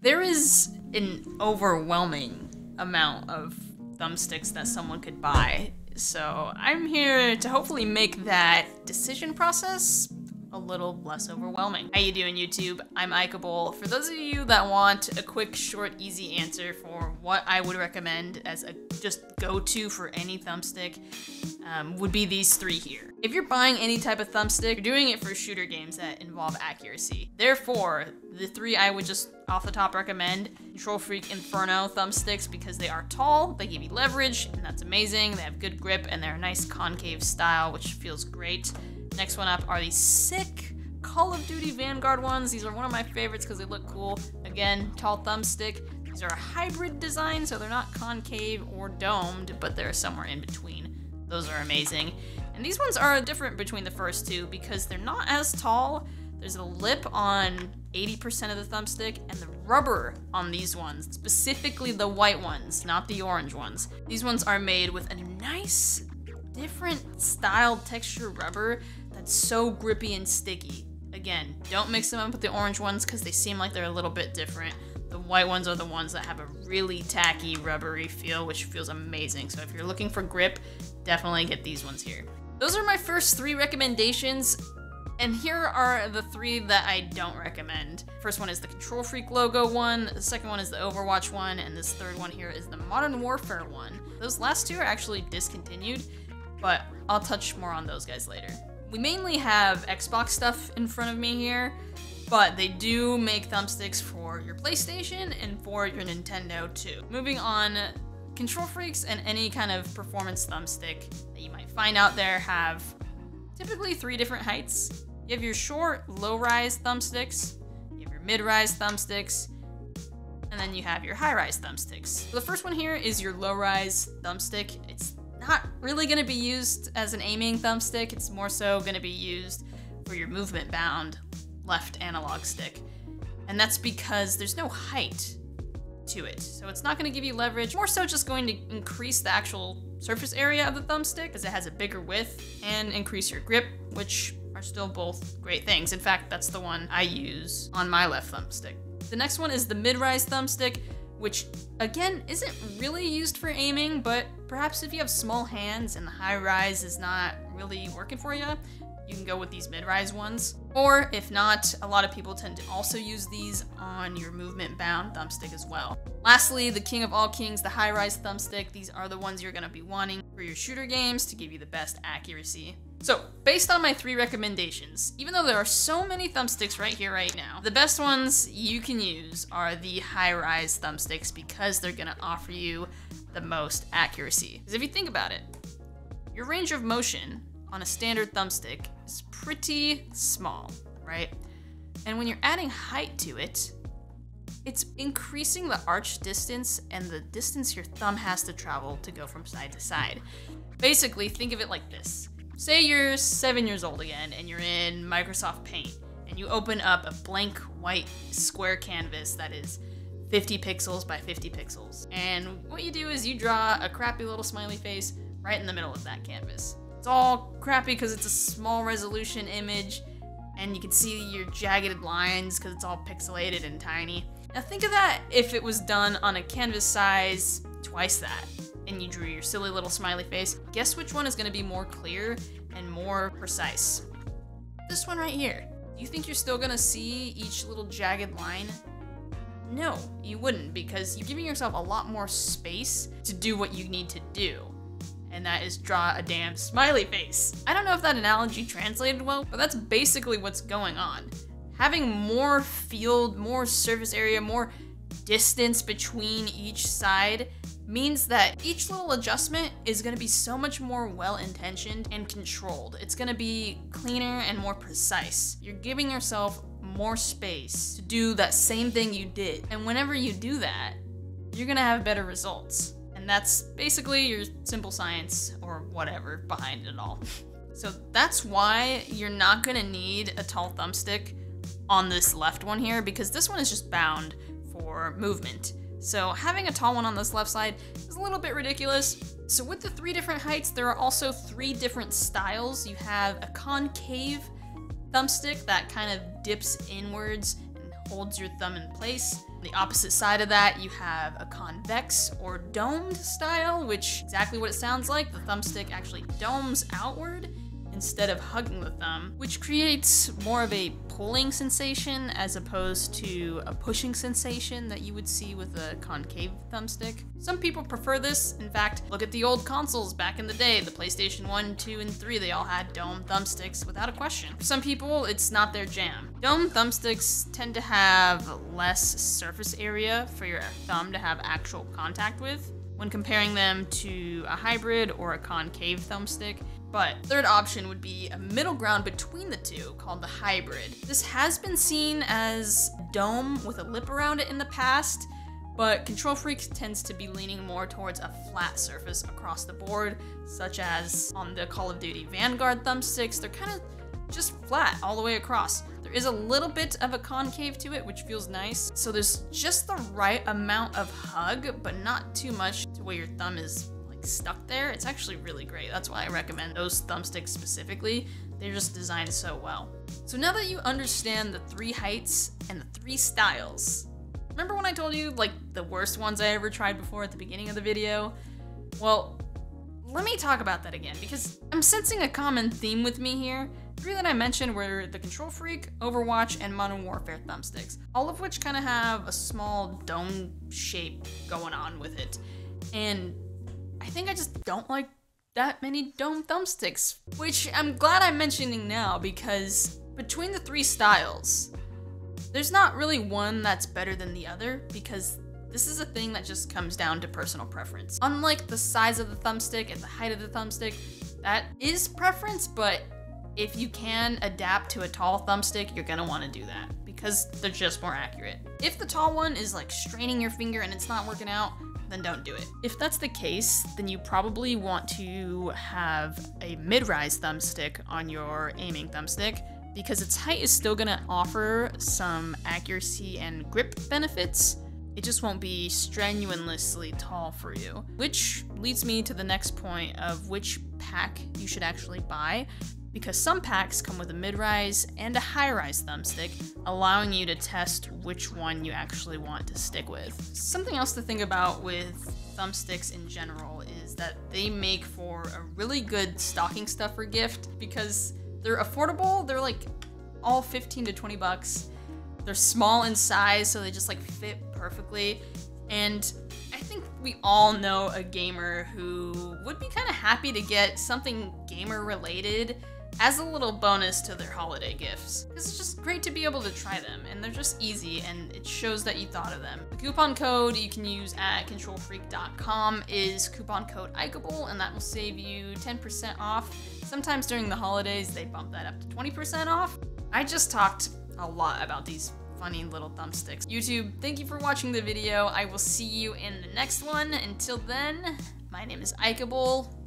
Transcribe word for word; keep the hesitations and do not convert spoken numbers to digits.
there is an overwhelming amount of thumbsticks that someone could buy. So I'm here to hopefully make that decision process a little less overwhelming. How you doing, YouTube? I'm Aikable. For those of you that want a quick, short, easy answer for what I would recommend as a just go-to for any thumbstick, um, would be these three here. If you're buying any type of thumbstick, you're doing it for shooter games that involve accuracy. Therefore, the three I would just off the top recommend: KontrolFreek Inferno thumbsticks, because they are tall, they give you leverage, and that's amazing. They have good grip, and they're a nice concave style, which feels great. Next one up are these sick Call of Duty Vanguard ones. These are one of my favorites because they look cool. Again, tall thumbstick. These are a hybrid design, so they're not concave or domed, but they're somewhere in between. Those are amazing. And these ones are different between the first two because they're not as tall. There's a lip on eighty percent of the thumbstick, and the rubber on these ones, specifically the white ones, not the orange ones. These ones are made with a nice, different style texture rubber that's so grippy and sticky. Again, don't mix them up with the orange ones because they seem like they're a little bit different. The white ones are the ones that have a really tacky, rubbery feel, which feels amazing. So if you're looking for grip, definitely get these ones here. Those are my first three recommendations. And here are the three that I don't recommend. First one is the KontrolFreek logo one, the second one is the Overwatch one, and this third one here is the Modern Warfare one. Those last two are actually discontinued, but I'll touch more on those guys later. We mainly have Xbox stuff in front of me here, but they do make thumbsticks for your PlayStation and for your Nintendo too. Moving on, KontrolFreeks and any kind of performance thumbstick that you might find out there have typically three different heights. You have your short, low-rise thumbsticks, you have your mid-rise thumbsticks, and then you have your high-rise thumbsticks. So the first one here is your low-rise thumbstick. It's not really gonna be used as an aiming thumbstick. It's more so gonna be used for your movement-bound left analog stick. And that's because there's no height to it. So it's not gonna give you leverage, more so just going to increase the actual surface area of the thumbstick because it has a bigger width, and increase your grip, which are still both great things. In fact, that's the one I use on my left thumbstick. The next one is the mid-rise thumbstick, which again isn't really used for aiming, but perhaps if you have small hands and the high-rise is not really working for you, you can go with these mid-rise ones. Or if not, a lot of people tend to also use these on your movement-bound thumbstick as well. Lastly, the king of all kings, the high-rise thumbstick. These are the ones you're gonna be wanting for your shooter games to give you the best accuracy. So, based on my three recommendations, even though there are so many thumbsticks right here right now, the best ones you can use are the high-rise thumbsticks because they're gonna offer you the most accuracy. Because if you think about it, your range of motion on a standard thumbstick is pretty small, right? And when you're adding height to it, it's increasing the arch distance and the distance your thumb has to travel to go from side to side. Basically, think of it like this. Say you're seven years old again and you're in Microsoft Paint and you open up a blank white square canvas that is fifty pixels by fifty pixels. And what you do is you draw a crappy little smiley face right in the middle of that canvas. It's all crappy because it's a small resolution image and you can see your jagged lines because it's all pixelated and tiny. Now think of that if it was done on a canvas size twice that and you drew your silly little smiley face. Guess which one is going to be more clear and more precise? This one right here. Do you think you're still going to see each little jagged line? No, you wouldn't, because you're giving yourself a lot more space to do what you need to do. And that is draw a damn smiley face. I don't know if that analogy translated well, but that's basically what's going on. Having more field, more surface area, more distance between each side means that each little adjustment is gonna be so much more well-intentioned and controlled. It's gonna be cleaner and more precise. You're giving yourself more space to do that same thing you did. And whenever you do that, you're gonna have better results. And that's basically your simple science or whatever behind it all. So that's why you're not gonna need a tall thumbstick on this left one here, because this one is just bound for movement. So having a tall one on this left side is a little bit ridiculous. So with the three different heights, there are also three different styles. You have a concave thumbstick that kind of dips inwards and holds your thumb in place. On the opposite side of that, you have a convex or domed style, which is exactly what it sounds like. The thumbstick actually domes outward instead of hugging the thumb, which creates more of a pulling sensation as opposed to a pushing sensation that you would see with a concave thumbstick. Some people prefer this. In fact, look at the old consoles back in the day, the PlayStation one, two, and three, they all had dome thumbsticks without a question. For some people, it's not their jam. Dome thumbsticks tend to have less surface area for your thumb to have actual contact with when comparing them to a hybrid or a concave thumbstick. But third option would be a middle ground between the two called the hybrid. This has been seen as dome with a lip around it in the past, but KontrolFreek tends to be leaning more towards a flat surface across the board, such as on the Call of Duty Vanguard thumbsticks. They're kind of just flat all the way across. There is a little bit of a concave to it, which feels nice. So there's just the right amount of hug, but not too much to where your thumb is stuck there. It's actually really great. That's why I recommend those thumbsticks specifically. They're just designed so well. So now that you understand the three heights and the three styles, remember when I told you like the worst ones I ever tried before at the beginning of the video? Well, let me talk about that again because I'm sensing a common theme with me here. Three that I mentioned were the KontrolFreek, Overwatch, and Modern Warfare thumbsticks, all of which kind of have a small dome shape going on with it. And I think I just don't like that many dome thumbsticks, which I'm glad I'm mentioning now because between the three styles, there's not really one that's better than the other because this is a thing that just comes down to personal preference. Unlike the size of the thumbstick and the height of the thumbstick, that is preference, but if you can adapt to a tall thumbstick, you're gonna wanna do that because they're just more accurate. If the tall one is like straining your finger and it's not working out, then don't do it. If that's the case, then you probably want to have a mid-rise thumbstick on your aiming thumbstick because its height is still gonna offer some accuracy and grip benefits. It just won't be strenuously tall for you, which leads me to the next point of which pack you should actually buy, because some packs come with a mid-rise and a high-rise thumbstick, allowing you to test which one you actually want to stick with. Something else to think about with thumbsticks in general is that they make for a really good stocking stuffer gift because they're affordable, they're like all fifteen to twenty bucks. They're small in size, so they just like fit perfectly. And I think we all know a gamer who would be kind of happy to get something gamer related as a little bonus to their holiday gifts. It's just great to be able to try them, and they're just easy, and it shows that you thought of them. The coupon code you can use at Kontrol Freek dot com is coupon code Aikable, and that will save you ten percent off. Sometimes during the holidays, they bump that up to twenty percent off. I just talked a lot about these funny little thumbsticks. YouTube, thank you for watching the video. I will see you in the next one. Until then, my name is Aikable.